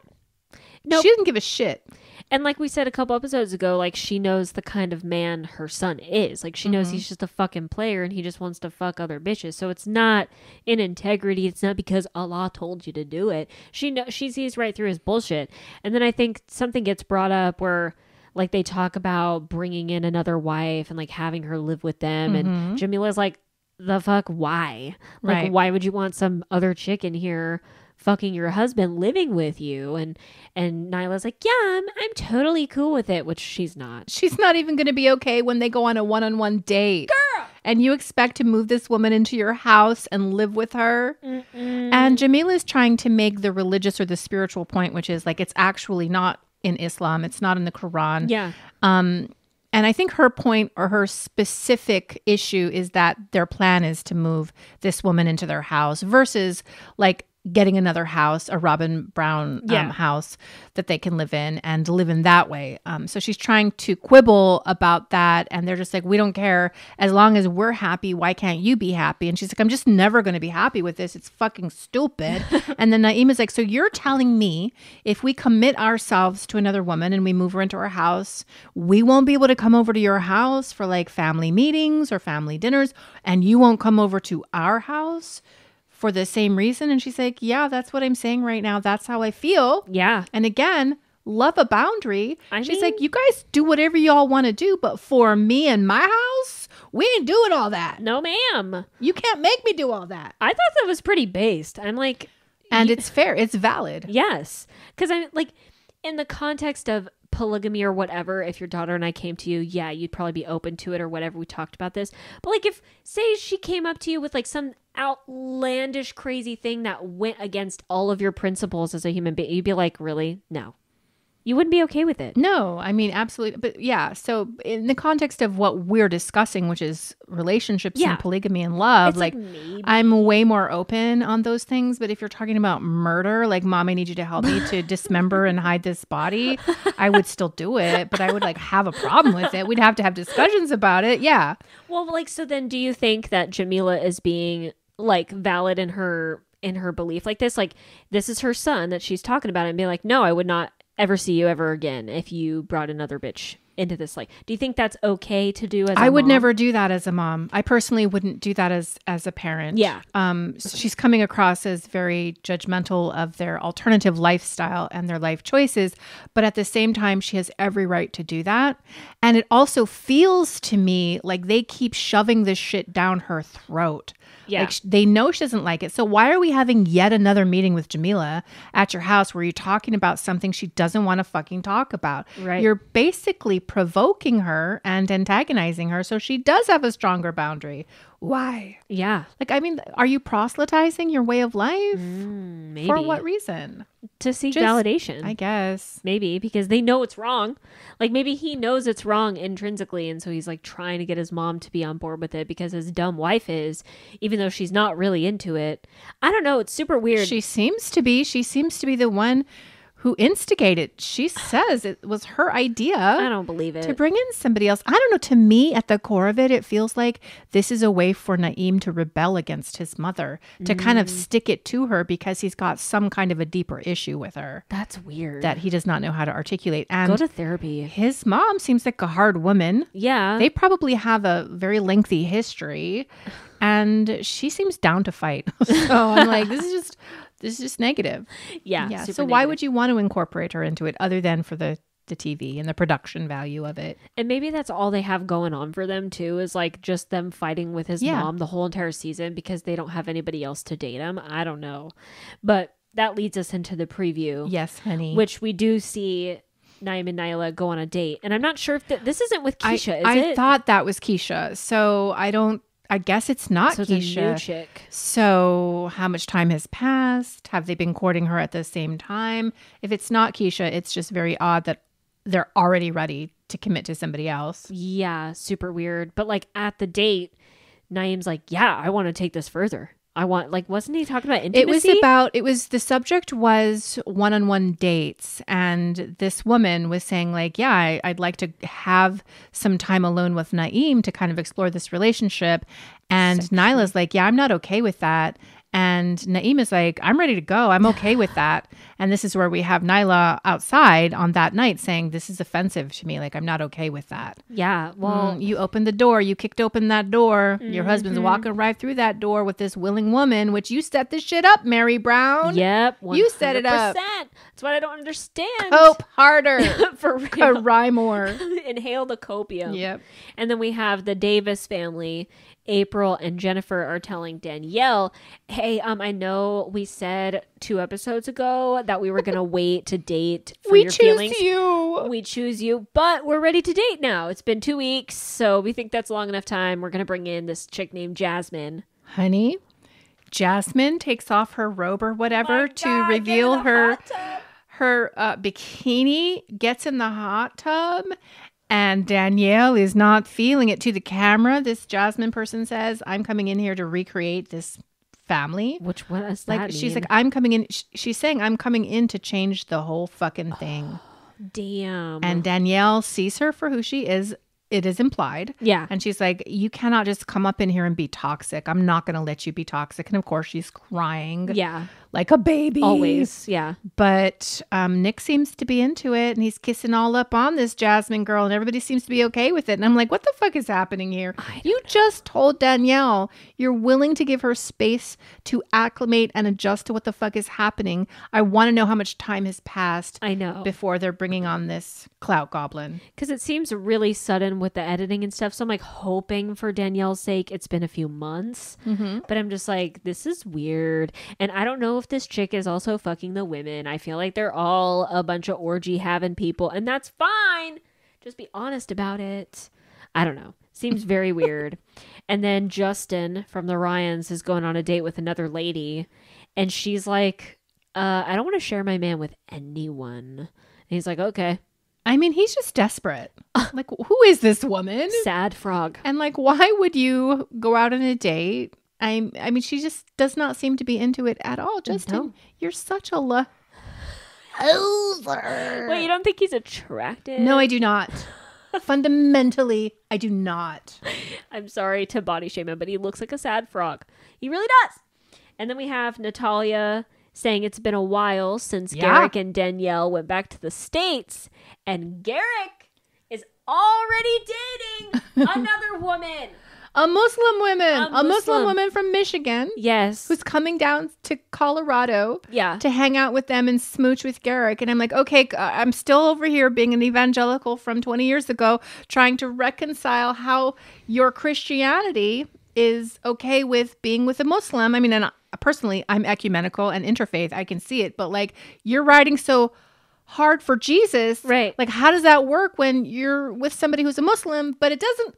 Nope. She didn't give a shit. And like we said a couple episodes ago, like, she knows the kind of man her son is. Like, she knows mm-hmm. he's just a fucking player and he just wants to fuck other bitches. So it's not in integrity. It's not because Allah told you to do it. She know she sees right through his bullshit. And then I think something gets brought up where, like, they talk about bringing in another wife and, like, having her live with them. Mm-hmm. And Jamila's like, the fuck, why? Like, right. why would you want some other chick in here fucking your husband living with you. And and Nyla's like, yeah, I'm, I'm totally cool with it, which she's not. She's not even going to be okay when they go on a one-on-one date. Girl! And you expect to move this woman into your house and live with her. Mm-mm. And Jamila is trying to make the religious or the spiritual point, which is like, it's actually not in Islam. It's not in the Quran. Yeah. Um, and I think her point or her specific issue is that their plan is to move this woman into their house versus like getting another house, a Robin Brown yeah. um, house that they can live in and live in that way. Um, so she's trying to quibble about that. And they're just like, we don't care. As long as we're happy, why can't you be happy? And she's like, I'm just never going to be happy with this. It's fucking stupid. And then Naeem is like, so you're telling me if we commit ourselves to another woman and we move her into our house, we won't be able to come over to your house for like family meetings or family dinners, and you won't come over to our house for the same reason? And she's like, yeah, that's what I'm saying right now. That's how I feel. Yeah. And again, love a boundary. I she's mean, like, you guys do whatever y'all want to do, but for me and my house, we ain't doing all that. No, ma'am. You can't make me do all that. I thought that was pretty based. I'm like... And it's fair. It's valid. Yes. Because I'm like, in the context of polygamy or whatever, if your daughter and I came to you, yeah, you'd probably be open to it or whatever. We talked about this. But like, if, say, she came up to you with like some outlandish crazy thing that went against all of your principles as a human being, you'd be like, really? No, you wouldn't be okay with it. No, I mean, absolutely. But yeah, so in the context of what we're discussing, which is relationships yeah. and polygamy and love, it's like, like I'm way more open on those things. But if you're talking about murder, like, mom, I need you to help me to dismember and hide this body, I would still do it, but I would like have a problem with it. We'd have to have discussions about it. Yeah. Well, like, so then do you think that Jamila is being like valid in her in her belief like this like this is her son that she's talking about, and be like, no, I would not ever see you ever again if you brought another bitch into this? Like, do you think that's okay to do as I a would mom? Never do that as a mom. I personally wouldn't do that as as a parent. Yeah. Um so she's coming across as very judgmental of their alternative lifestyle and their life choices, but at the same time she has every right to do that. And it also feels to me like they keep shoving this shit down her throat. Yeah. Like, they know she doesn't like it. So why are we having yet another meeting with Jamila at your house where you're talking about something she doesn't want to fucking talk about? Right. You're basically provoking her and antagonizing her, so she does have a stronger boundary. Why? Yeah. Like, I mean, are you proselytizing your way of life? Mm, maybe. For what reason? To seek Just, validation. I guess. Maybe because they know it's wrong. Like, maybe he knows it's wrong intrinsically, and so he's like trying to get his mom to be on board with it, because his dumb wife is, even though she's not really into it. I don't know. It's super weird. She seems to be. She seems to be the one who instigated. She says it was her idea. I don't believe it. To bring in somebody else. I don't know. To me, at the core of it, it feels like this is a way for Naeem to rebel against his mother, to mm. kind of stick it to her, because he's got some kind of a deeper issue with her. That's weird. That he does not know how to articulate. And go to therapy. His mom seems like a hard woman. Yeah. They probably have a very lengthy history. And she seems down to fight. So I'm like, this is just... This is just negative. Yeah. yeah. So negative. Why would you want to incorporate her into it other than for the, the T V and the production value of it? And maybe that's all they have going on for them too, is like just them fighting with his yeah. mom the whole entire season because they don't have anybody else to date him. I don't know. But that leads us into the preview. Yes, honey. Which we do see Naeem and Nyla go on a date. And I'm not sure if th- this isn't with Keisha, I, is I it? I thought that was Keisha. So I don't. I guess it's not so Keisha. It's a new chick. So how much time has passed? Have they been courting her at the same time? If it's not Keisha, it's just very odd that they're already ready to commit to somebody else. Yeah, super weird. But like at the date, Naeem's like, yeah, I want to take this further. I want, like, wasn't he talking about intimacy? It was about, it was, the subject was one-on-one dates. And this woman was saying, like, yeah, I, I'd like to have some time alone with Naeem to kind of explore this relationship. And so Nyla's like, yeah, I'm not okay with that. And Naeem is like, I'm ready to go. I'm okay with that. And this is where we have Nyla outside on that night saying, this is offensive to me. Like, I'm not okay with that. Yeah. Well, mm, you opened the door. You kicked open that door. Mm-hmm. Your husband's walking right through that door with this willing woman, which you set this shit up, Mary Brown. Yep. one hundred percent. You set it up. That's what I don't understand. Cope harder. For real. Cry more. Inhale the copium. Yep. And then we have the Davis family April and Jennifer are telling Danielle, hey, um, I know we said two episodes ago that we were going to wait to date for your feelings. We choose you. We choose you, but we're ready to date now. It's been two weeks, so we think that's long enough time. We're going to bring in this chick named Jasmine. Honey, Jasmine takes off her robe or whatever oh to God, reveal her, her uh, bikini, gets in the hot tub. And Danielle is not feeling it to the camera. This Jasmine person says, I'm coming in here to recreate this family. Which what does that like, mean? She's like, I'm coming in. Sh she's saying, I'm coming in to change the whole fucking thing. Oh, damn. And Danielle sees her for who she is. It is implied. Yeah. And she's like, you cannot just come up in here and be toxic. I'm not going to let you be toxic. And of course, she's crying. Yeah. Like a baby. Always. Yeah. But um, Nick seems to be into it. And he's kissing all up on this Jasmine girl. And everybody seems to be okay with it. And I'm like, what the fuck is happening here? You know. Just told Danielle you're willing to give her space to acclimate and adjust to what the fuck is happening. I want to know how much time has passed. I know. Before they're bringing on this clout goblin. Because it seems really sudden with the editing and stuff, so I'm like hoping for Danielle's sake it's been a few months, mm-hmm. but I'm just like, this is weird. And I don't know if this chick is also fucking the women. I feel like they're all a bunch of orgy having people, and that's fine. Just be honest about it. I don't know. Seems very weird. And then Justin from the Ryans is going on a date with another lady, and she's like, uh, I don't want to share my man with anyone. And he's like, okay. I mean, he's just desperate. Like, who is this woman? Sad frog. And like, why would you go out on a date? I I mean, she just does not seem to be into it at all. Justin, no. You're such a loser. Wait, you don't think he's attractive? No, I do not. Fundamentally, I do not. I'm sorry to body shame him, but he looks like a sad frog. He really does. And then we have Natalia saying it's been a while since yeah. Garrick and Danielle went back to the States, and Garrick is already dating another woman. A Muslim woman. A Muslim. a Muslim woman from Michigan. Yes. Who's coming down to Colorado yeah. to hang out with them and smooch with Garrick. And I'm like, okay, I'm still over here being an evangelical from twenty years ago, trying to reconcile how your Christianity is okay with being with a Muslim. I mean, and personally, I'm ecumenical and interfaith. I can see it. But like, you're riding so hard for Jesus. Right. Like, how does that work when you're with somebody who's a Muslim? But it doesn't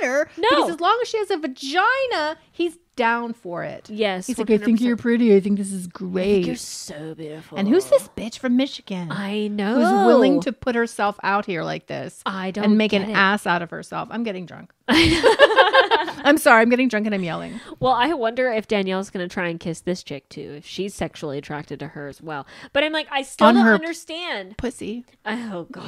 matter. No. Because as long as she has a vagina, he's down for it. Yes. He's one hundred percent. Like, I think you're pretty. I think this is great. I think you're so beautiful. And who's this bitch from Michigan? I know. Who's willing to put herself out here like this. I don't And make an it. ass out of herself. I'm getting drunk. I'm sorry. I'm getting drunk and I'm yelling. Well, I wonder if Danielle's going to try and kiss this chick too, if she's sexually attracted to her as well. But I'm like, I still On don't understand. Pussy. Oh, God.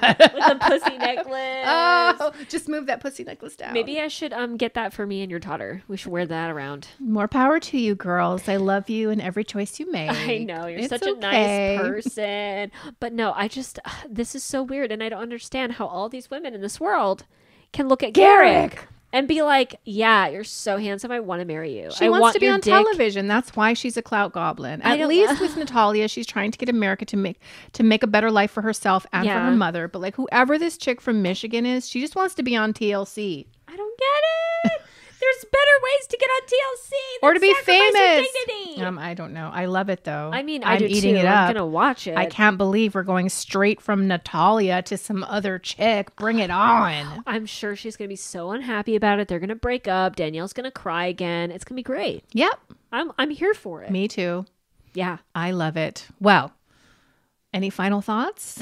God. With the pussy necklace. Oh, just move that pussy necklace down. Maybe I should um get that for me and your daughter. We should wear that around. More power to you, girls. I love you and every choice you make. I know. You're it's such okay. a nice person. But no, I just, uh, this is so weird. And I don't understand how all these women in this world can look at Garrick. Garrick. And be like, yeah, you're so handsome. I want to marry you. She I wants want to be on dick. television. That's why she's a clout goblin. At least with Natalia, she's trying to get America to make to make a better life for herself and yeah. for her mother. But like, whoever this chick from Michigan is, she just wants to be on T L C. I don't get it. There's better ways to get on T L C or to be famous. Um, I don't know. I love it though. I mean, I I'm do eating too. it up. I'm gonna watch it. I can't believe we're going straight from Natalia to some other chick. Bring it on. I'm sure she's gonna be so unhappy about it. They're gonna break up. Danielle's gonna cry again. It's gonna be great. Yep. I'm I'm here for it. Me too. Yeah. I love it. Well, any final thoughts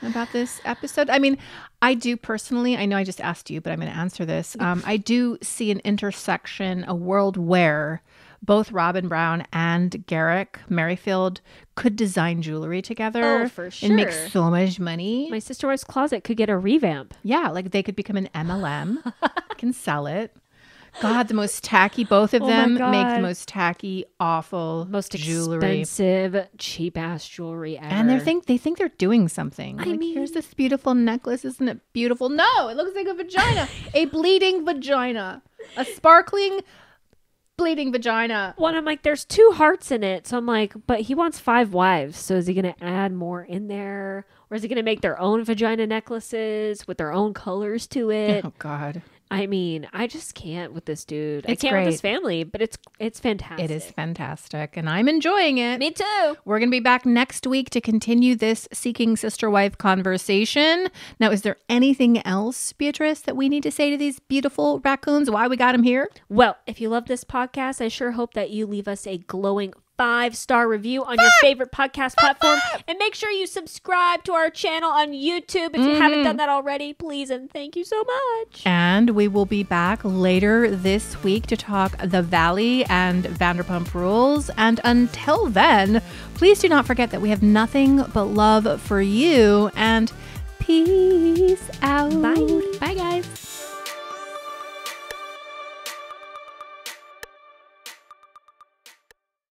about this episode? I mean, I do personally, I know I just asked you, but I'm going to answer this. Um, I do see an intersection, a world where both Robin Brown and Garrick Merrifield could design jewelry together. Oh, for sure. And make so much money. My Sister Wife's Closet could get a revamp. Yeah, like they could become an M L M. Can sell it. God, the most tacky. Both of oh them make the most tacky, awful, most jewelry. expensive, cheap ass jewelry ever. And they think they think they're doing something. I like, mean, here's this beautiful necklace. Isn't it beautiful? No, it looks like a vagina, a bleeding vagina, a sparkling bleeding vagina. Well, I'm like, there's two hearts in it, so I'm like, but he wants five wives. So is he going to add more in there, or is he going to make their own vagina necklaces with their own colors to it? Oh God. I mean, I just can't with this dude. It's I can't great. with his family, but it's it's fantastic. It is fantastic, and I'm enjoying it. Me too. We're going to be back next week to continue this Seeking Sister Wife conversation. Now, is there anything else, Beatrice, that we need to say to these beautiful raccoons? Why we got them here? Well, if you love this podcast, I sure hope that you leave us a glowing five-star review on five. your favorite podcast five. platform. Five. And make sure you subscribe to our channel on YouTube if mm-hmm. you haven't done that already, please. And thank you so much. And we will be back later this week to talk The Valley and Vanderpump Rules. And until then, please do not forget that we have nothing but love for you. And peace out. Bye. Bye, guys.